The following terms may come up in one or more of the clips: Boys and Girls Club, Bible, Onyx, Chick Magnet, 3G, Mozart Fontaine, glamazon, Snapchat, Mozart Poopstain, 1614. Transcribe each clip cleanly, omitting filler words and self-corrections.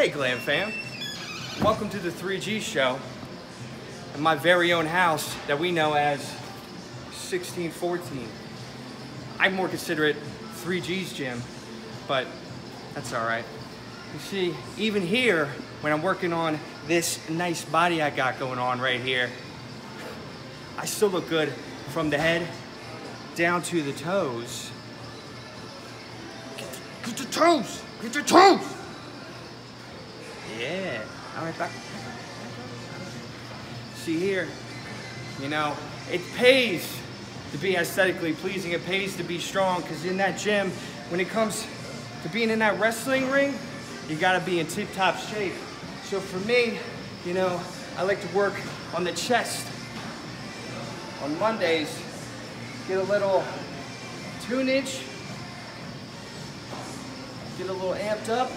Hey Glam Fam, welcome to the 3G show in my very own house that we know as 1614. I more consider it 3G's gym, but that's all right. You see, even here, when I'm working on this nice body I got going on right here, I still look good from the head down to the toes. Get your toes! Get your toes! Yeah. All right, back. See here, you know, it pays to be aesthetically pleasing. It pays to be strong, because in that gym, when it comes to being in that wrestling ring, you gotta be in tip-top shape. So for me, you know, I like to work on the chest on Mondays, get a little tunage, get a little amped up.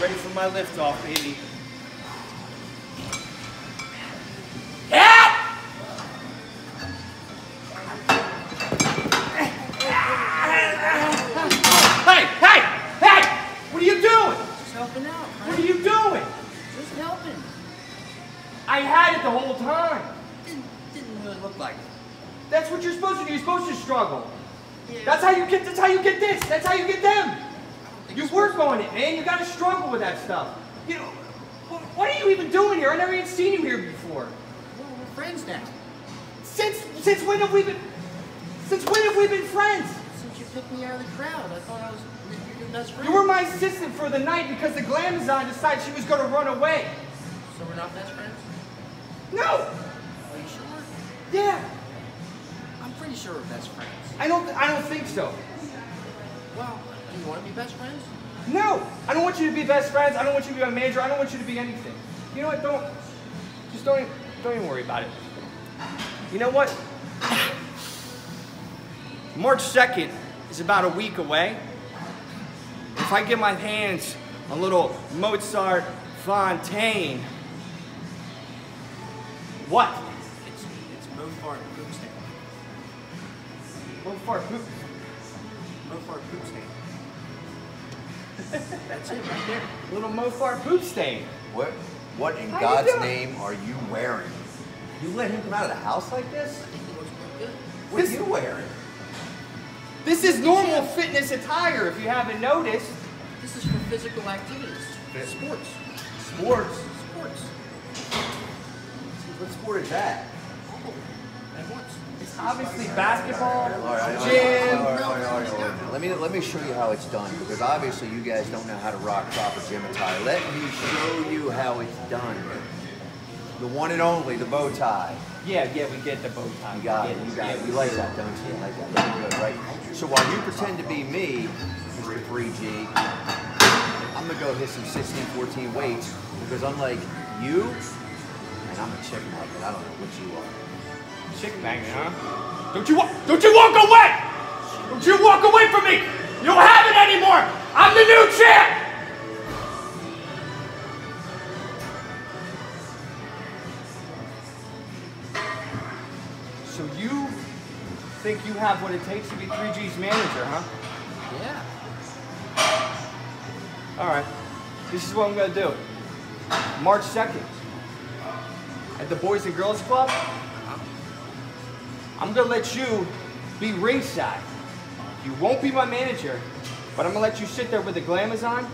Ready for my lift off, baby. Yeah! Hey, hey, hey! What are you doing? Just helping out, man. What are you doing? Just helping. I had it the whole time. Didn't really look like it. That's what you're supposed to do. You're supposed to struggle. Yeah. That's how you get this. That's how you get them. You work on it, man. You gotta struggle with that stuff. You know, what are you even doing here? I never even seen you here before. Well, we're friends now. Since when have we been? Since when have we been friends? Since you picked me out of the crowd, I thought I was your best friend. You were my assistant for the night because the glamazon decided she was gonna run away. So we're not best friends? No. Are you sure? Yeah. I'm pretty sure we're best friends. I don't think so. Well. Do you want to be best friends? No! I don't want you to be best friends. I don't want you to be my manager. I don't want you to be anything. You know what? Don't even worry about it. You know what? March 2nd is about a week away. If I get my hands on little Mozart Fontaine. What? It's Mozart Poopstain. Mozart Poopstain. Mozart Poopstain. That's it right there. Little Mozart Poopstain. What in God's name are you wearing? You let him come out of the house like this? What are you wearing? This is normal fitness attire, if you haven't noticed. This is for physical activities. Sports. Sports. Sports. What sport is that? Oh, and what's? It's obviously basketball, gym. Let me show you how it's done, because obviously you guys don't know how to rock proper gym attire. Let me show you how it's done. The one and only, the bow tie. Yeah, we get the bow tie. You got it. You got it. You like that, don't you? Yeah. Like that. Good, right? So while you pretend to be me, Mr. 3G, I'm gonna go hit some 1614 weights, because unlike you, and I'm a chick magnet. I don't know what you are. Chick magnet, huh? Don't you walk away! Don't you walk away from me! You don't have it anymore! I'm the new champ! So you think you have what it takes to be 3G's manager, huh? Yeah. Alright. This is what I'm gonna do. March 2nd. At the Boys and Girls Club. I'm gonna let you be ringside. You won't be my manager, but I'm gonna let you sit there with the glamazon,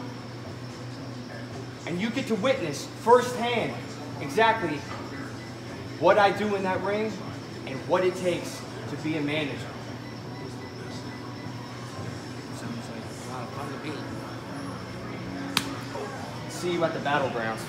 and you get to witness firsthand exactly what I do in that ring and what it takes to be a manager. Sounds like a lot of fun to be. See you at the battlegrounds.